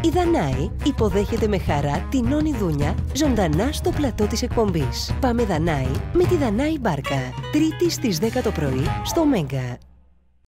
Η Δανάη υποδέχεται με χαρά την Νόνη Δούνια ζωντανά στο πλατό της εκπομπής. Πάμε Δανάη με τη Δανάη Μπάρκα. Τρίτη στις 10 το πρωί στο Mega.